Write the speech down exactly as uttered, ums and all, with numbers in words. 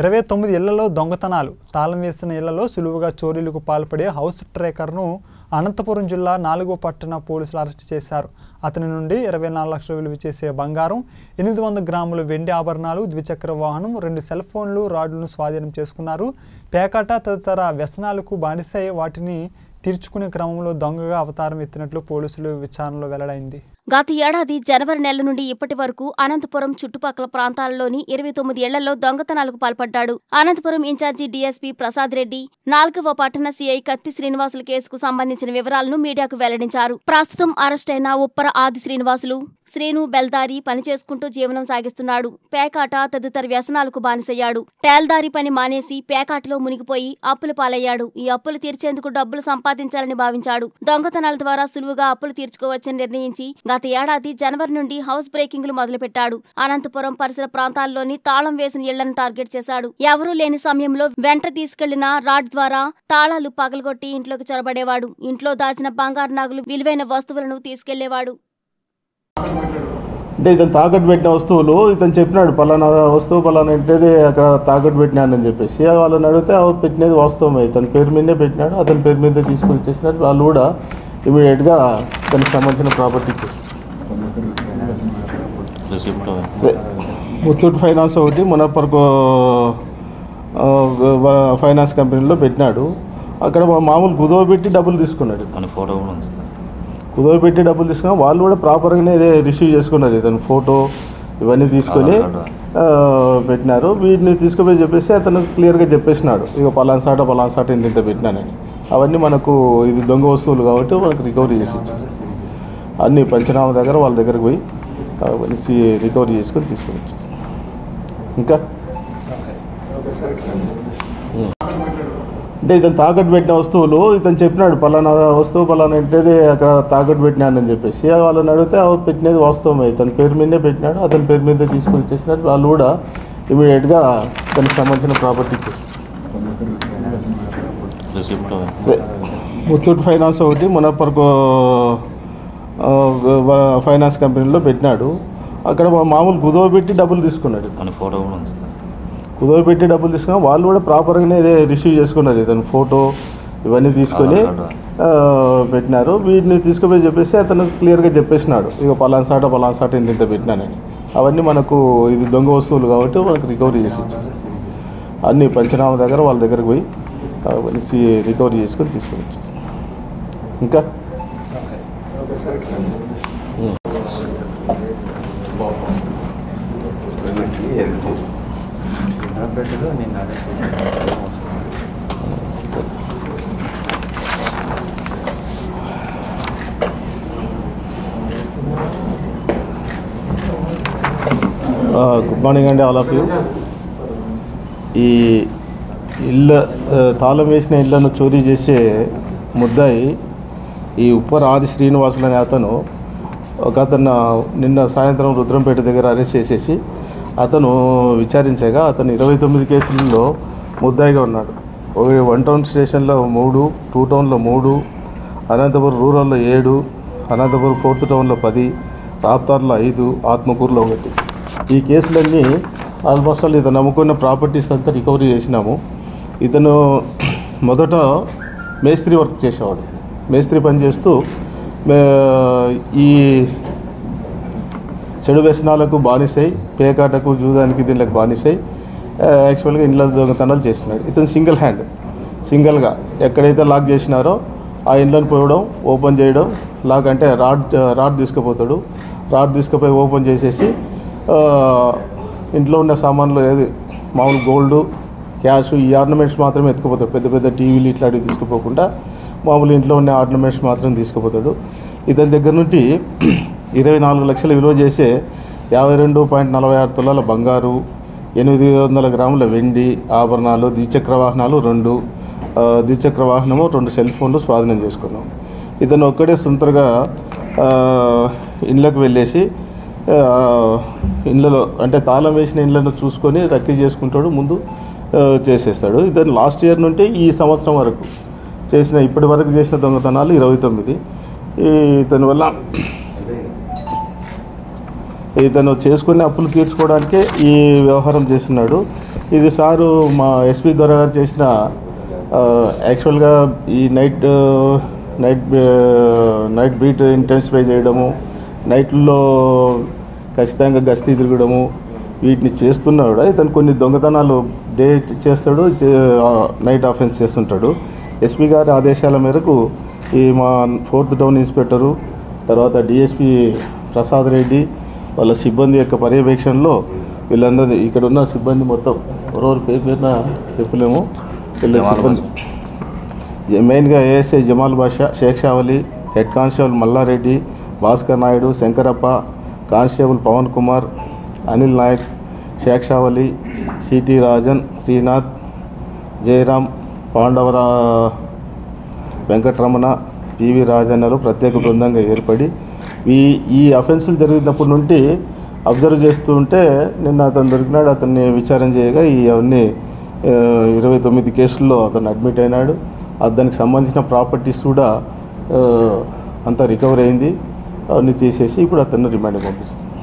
ఇరవై తొమ్మిది ఇళ్లలో దొంగతనాలు తాళం వేసిన ఇళ్లలో సులువుగా చోరీలకు పాల్పడే హౌస్ ట్రేకర్ను అనంతపురం జిల్లా నాలుగో పట్టణ పోలీసులు అరెస్ట్ చేశారు. అతని నుండి ఇరవై నాలుగు లక్షల విలువ చేసే బంగారం, ఎనిమిది వందల గ్రాముల వెండి ఆభరణాలు, ద్విచక్ర వాహనం, రెండు సెల్ ఫోన్లు, రాడ్లను స్వాధీనం చేసుకున్నారు. పేకాట తదితర వ్యసనాలకు బానిసై వాటిని తీర్చుకునే క్రమంలో దొంగగా అవతారం ఎత్తినట్లు పోలీసులు విచారణలో వెల్లడైంది. గత ఏడాది జనవరి నెల నుండి ఇప్పటి వరకు అనంతపురం చుట్టుపక్కల ప్రాంతాలలోని ఇరవై తొమ్మిది ఏళ్లలో దొంగతనాలకు పాల్పడ్డాడు. అనంతపురం ఇన్ఛార్జి డీఎస్పీ ప్రసాద్ రెడ్డి నాలుగవ పట్టణ సీఐ కత్తి శ్రీనివాసుల కేసుకు సంబంధించిన వివరాలను మీడియాకు వెల్లడించారు. ప్రస్తుతం అరెస్టైన ఉప్పర ఆది శ్రీనివాసులు శ్రీను బెల్దారి పనిచేసుకుంటూ జీవనం సాగిస్తున్నాడు. పేకాట తదితర వ్యసనాలకు బానిసయ్యాడు. టేల్దారి పని మానేసి పేకాటలో మునిగిపోయి అప్పుల పాలయ్యాడు. ఈ అప్పులు తీర్చేందుకు డబ్బులు సంపాదించాలని భావించాడు. దొంగతనాల ద్వారా సులువుగా అప్పులు తీర్చుకోవచ్చని నిర్ణయించి గత ఏడాది జనవరి నుండి హౌస్ బ్రేకింగ్లు మొదలుపెట్టాడు. అనంతపురం పరిసర ప్రాంతాల్లోని తాళం వేసిన ఇళ్లను టార్గెట్ చేశాడు. ఎవరూ లేని సమయంలో వెంట తీసుకెళ్లిన రాడ్ ద్వారా తాళాలు పగలగొట్టి ఇంట్లోకి చొరబడేవాడు. ఇంట్లో దాచిన బంగారు నాగులు, విలువైన వస్తువులను తీసుకెళ్లేవాడు. అంటే ఇతను తాకట్టు పెట్టిన వస్తువులు ఇతను చెప్పినాడు, పలానా వస్తువు పలానా ఇంటిది అక్కడ తాకట్టు పెట్టినానని చెప్పేసి వాళ్ళని అడిగితే పెట్టినది వాస్తవమే, ఇతని పేరు మీదే పెట్టినాడు. అతని పేరు మీదే తీసుకుని చేసినట్టు వాళ్ళు కూడా ఇమీడియట్గా దానికి సంబంధించిన ప్రాపర్టీ ఇచ్చేసి ముత్తూట్ ఫైనాన్స్ ఒకటి మునప్పరకు ఫైనాన్స్ కంపెనీలో పెట్టినాడు. అక్కడ మామూలు కుదవ పెట్టి డబ్బులు తీసుకున్నాడు. ఇతను ఫోటో కూడా కుదవ పెట్టి డబ్బులు తీసుకున్నా వాళ్ళు కూడా ప్రాపర్గానే రిసీవ్ చేసుకున్నారు. ఇతను ఫోటో ఇవన్నీ తీసుకొని పెట్టినారు. వీటిని తీసుకుపోయి చెప్పేసి అతను క్లియర్గా చెప్పేసినాడు, ఇక పలాన్సాట పలాన్సాట ఇంత ఇంత పెట్టినానని. అవన్నీ మనకు ఇది దొంగ వస్తువులు కాబట్టి మనకు రికవరీ చేసి ఇచ్చారు. అన్ని పంచనామా దగ్గర వాళ్ళ దగ్గరకు పోయి రికవరీ చేసుకొని తీసుకొని వచ్చారు. ఇంకా అంటే ఇతను తాకట్టు పెట్టిన వస్తువులు ఇతను చెప్పినాడు, పలానా వస్తువు పలానా ఇంటిది అక్కడ తాకట్టు పెట్టినానని చెప్పేసి వాళ్ళని అడిగితే పెట్టినది వాస్తవమే, ఇతని పేరు మీదే పెట్టినాడు. అతని పేరు మీదే తీసుకొని వచ్చేసినట్టు వాళ్ళు కూడా ఇమీడియట్గా దానికి సంబంధించిన ప్రాపర్టీ ఇచ్చేసి ముత్తూట్ ఫైనాన్స్ ఒకటి మునప్పరకు ఫైనాన్స్ కంపెనీలో పెట్టినాడు. అక్కడ మామూలు కుదవ పెట్టి డబ్బులు తీసుకున్నాడు. ఇతను ఫోటో కూడా కుదవ పెట్టి డబ్బులు తీసుకున్నా వాళ్ళు కూడా ప్రాపర్గానే రిసీవ్ చేసుకున్నారు. ఇతను ఫోటో ఇవన్నీ తీసుకొని పెట్టినారు. వీటిని తీసుకుపోయి చెప్పేసి అతను క్లియర్గా చెప్పేసినాడు, ఇక పలాన్సాట పలాన్సాట ఇంత ఇంత పెట్టినానని. అవన్నీ మనకు ఇది దొంగ వస్తువులు కాబట్టి మనకు రికవరీ చేసి ఇచ్చారు. అన్ని పంచనామా దగ్గర వాళ్ళ దగ్గరకు పోయి రికవరీ చేసుకొని తీసుకొని వచ్చారు. ఇంకా గుడ్ మార్నింగ్ అండి ఆల్ ఆఫ్ యూ. ఈ ఇళ్ళ తాళం వేసిన ఇళ్లను చోరీ చేసే ముద్దాయి ఈ ఉప్పర ఆది శ్రీనివాసులు అనే అతను ఒక అతను నిన్న సాయంత్రం రుద్రంపేట దగ్గర అరెస్ట్ చేసేసి అతను విచారించగా అతను ఇరవై తొమ్మిది కేసులలో ముద్దాయిగా ఉన్నాడు. వన్ టౌన్ స్టేషన్లో మూడు, టూ టౌన్లో మూడు, అనంతపురం రూరల్లో ఏడు, అనంతపురం ఫోర్త్ టౌన్లో పది, రాప్తార్లో ఐదు, ఆత్మకూరులో ఒకటి. ఈ కేసులన్నీ ఆల్మోస్ట్ ఆల్ ఇతను నమ్ముకున్న ప్రాపర్టీస్ అంతా రికవరీ చేసినాము. ఇతను మొదట మేస్త్రి వర్క్ చేసేవాడు. మేస్త్రి పనిచేస్తూ ఈ చెడు వ్యసనాలకు బానిసై, పేకాటకు, జూదానికి, దీనికి బానిసై యాక్చువల్గా ఇండ్ల దొంగతనాలు చేసినాడు. ఇతను సింగిల్ హ్యాండ్ సింగిల్గా ఎక్కడైతే లాక్ చేసినారో ఆ ఇండ్లను పోవడం, ఓపెన్ చేయడం, లాక్ అంటే రాడ్ రాడ్ తీసుకుపోతాడు. రాడ్ తీసుకుపోయి ఓపెన్ చేసేసి ఇంట్లో ఉన్న సామాన్లు ఏది మామూలు గోల్డ్, క్యాష్, ఈ ఆర్నమెంట్స్ మాత్రమే ఎత్తుకుపోతాడు. పెద్ద పెద్ద టీవీలు ఇట్లాంటివి తీసుకుపోకుండా మామూలు ఇంట్లో ఉన్న ఆర్నమెంట్స్ మాత్రం తీసుకుపోతాడు. ఇతని దగ్గర నుండి ఇరవై నాలుగు లక్షల విలువ చేసే యాభై రెండు పాయింట్ నలభై ఆరు తులాల బంగారు, ఎనిమిది వందల గ్రాముల వెండి ఆభరణాలు, ద్విచక్ర వాహనాలు రెండు ద్విచక్ర వాహనము రెండు సెల్ ఫోన్లు స్వాధీనం చేసుకున్నాం. ఇతను ఒక్కడే సొంతగా ఇండ్లకు వెళ్ళేసి ఇండ్లలో అంటే తాళం వేసిన ఇండ్లను చూసుకొని రక్కీ చేసుకుంటాడు, ముందు చేసేస్తాడు. ఇతను లాస్ట్ ఇయర్ నుండి ఈ సంవత్సరం వరకు చేసిన ఇప్పటి వరకు చేసిన దొంగతనాలు ఇరవై తొమ్మిది. ఇతని వల్ల ఇతను చేసుకునే అప్పులు తీర్చుకోవడానికే ఈ వ్యవహారం చేస్తున్నాడు. ఇది సారు మా ఎస్పీ ద్వారా చేసిన యాక్చువల్గా ఈ night night night beat intensify చేయడము, నైట్లో ఖచ్చితంగా గస్తీ తిరగడము వీటిని చేస్తున్నాడు. కూడా ఇతను కొన్ని దొంగతనాలు డే చేస్తాడు, నైట్ ఆఫెన్స్ చేస్తుంటాడు. ఎస్పీ గారి ఆదేశాల మేరకు ఈ మా ఫోర్త్ టౌన్ ఇన్స్పెక్టరు, తర్వాత డిఎస్పీ ప్రసాద్ రెడ్డి వాళ్ళ సిబ్బంది యొక్క పర్యవేక్షణలో వీళ్ళందరినీ, ఇక్కడ ఉన్న సిబ్బంది మొత్తం ఎవరెవరు పేరు పేరున చెప్పలేము, వీళ్ళ సిబ్బంది మెయిన్గా ASI Jamal Basha, Sheikh Shavali, head constable Mallareddy, Bhaskar Naidu, Shankarappa, constable Pavan Kumar, Anil Nayak, Sheikh Shavali, city Rajan, Srinath, Jayaram, పాండవరా, Venkataramana, PV రాజన్నలు ప్రత్యేక బృందంగా ఏర్పడి ఈ ఈ అఫెన్సులు జరిగినప్పటి నుండి అబ్జర్వ్ చేస్తూ ఉంటే నిన్న అతను దొరికినాడు. అతన్ని విచారణ చేయగా ఇవన్నీ ఇరవై తొమ్మిది కేసుల్లో అతను అడ్మిట్ అయినాడు. దానికి సంబంధించిన ప్రాపర్టీస్ కూడా అంతా రికవర్ అయింది. అవన్నీ చేసేసి ఇప్పుడు అతన్ని రిమాండ్ పంపిస్తుంది.